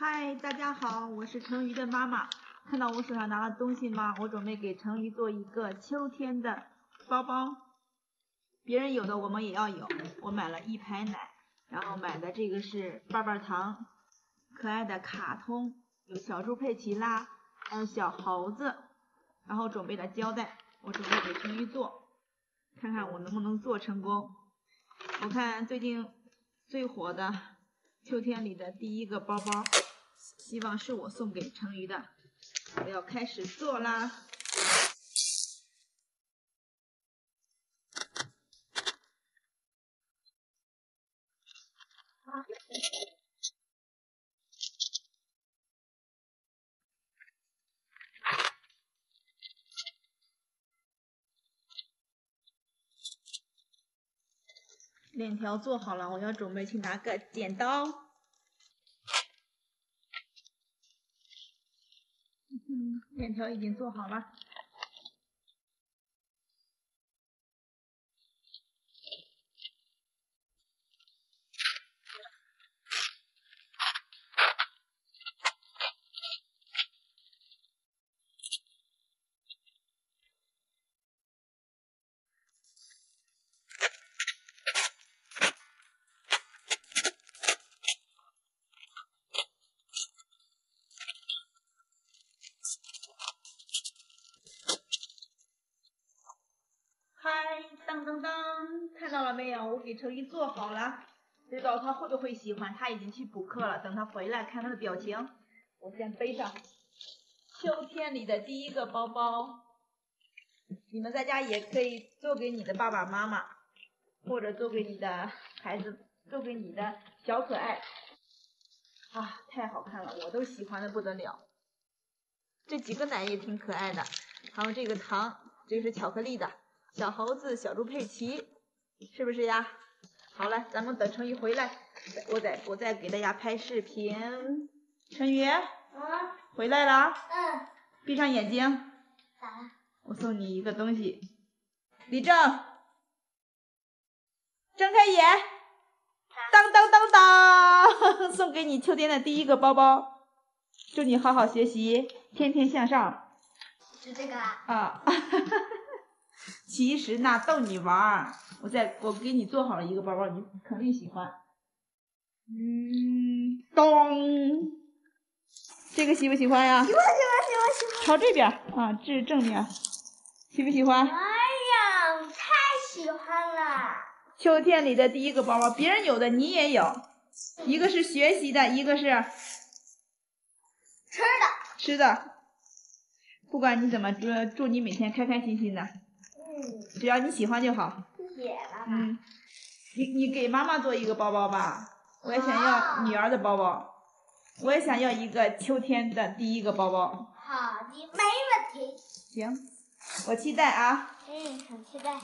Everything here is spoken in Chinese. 嗨，大家好，我是成瑜的妈妈。看到我手上拿的东西吗？我准备给成瑜做一个秋天的包包。别人有的我们也要有。我买了一排奶，然后买的这个是棒棒糖，可爱的卡通，有小猪佩奇啦，还有小猴子。然后准备了胶带，我准备给成瑜做，看看我能不能做成功。我看最近最火的秋天里的第一个包包，希望是我送给成瑜的。我要开始做啦！链条做好了，我要准备去拿个剪刀。 链条已经做好了，噔噔噔，看到了没有？我给成瑜做好了，不知道他会不会喜欢。他已经去补课了，等他回来看他的表情。我先背上秋天里的第一个包包。你们在家也可以做给你的爸爸妈妈，或者做给你的孩子，做给你的小可爱。啊，太好看了，我都喜欢的不得了。这几个奶也挺可爱的，还有这个糖，这个是巧克力的。 小猴子、小猪佩奇，是不是呀？好了，咱们等成瑜回来，我再给大家拍视频。成瑜，啊，回来了？嗯。闭上眼睛。咋了？我送你一个东西。立正，睁开眼。当当当当，送给你秋天的第一个包包。祝你好好学习，天天向上。是这个啊？啊。其实呢，逗你玩儿，我给你做好了一个包包，你肯定喜欢。嗯，咚，这个喜不喜欢呀？喜欢。朝这边啊，这是正面，喜不喜欢？哎呀，太喜欢了！秋天里的第一个包包，别人有的你也有，一个是学习的，一个是吃的。不管你怎么说，祝你每天开开心心的。 只要你喜欢就好。谢谢妈妈。嗯，你给妈妈做一个包包吧，我也想要女儿的包包，我也想要一个秋天的第一个包包。好的，没问题。行，我期待啊。嗯，很期待。